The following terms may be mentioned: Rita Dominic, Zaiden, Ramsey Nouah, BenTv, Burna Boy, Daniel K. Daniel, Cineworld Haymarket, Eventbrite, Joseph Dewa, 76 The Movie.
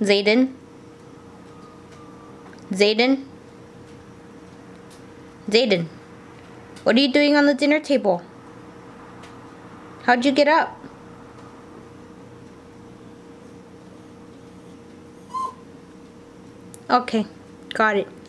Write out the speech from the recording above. Zaiden, what are you doing on the dinner table? How'd you get up? Okay, got it.